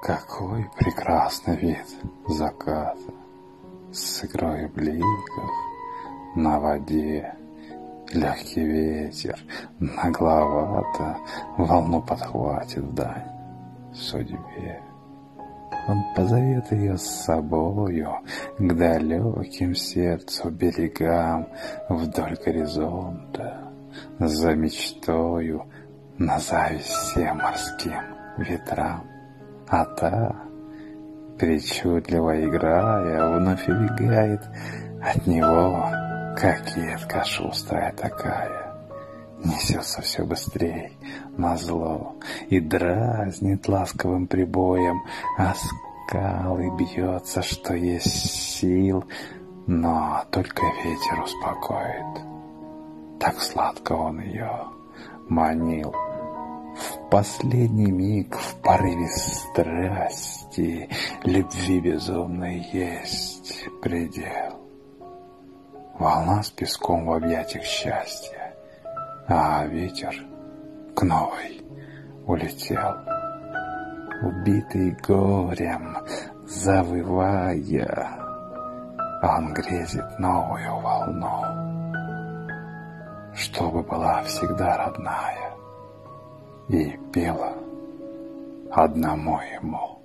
Какой прекрасный вид заката с игрой бликов на воде. Легкий ветер нагловато волну подхватит в дань судьбе. Он позовет ее с собою к далеким сердцу берегам, вдоль горизонта за мечтою на зависть всем морским ветрам. А та, причудливо играя, вновь убегает от него. Кокетка шустрая такая, несется все быстрей назло и дразнит ласковым прибоем, а скалы бьется, что есть сил, но только ветер успокоит. Так сладко он ее манил. В последний миг, в порыве страсти, любви безумной есть предел. Волна с песком в объятиях счастья, а ветер к новой улетел. Убитый горем, завывая, он грезит новую волну, чтобы была всегда родная и пела одному ему.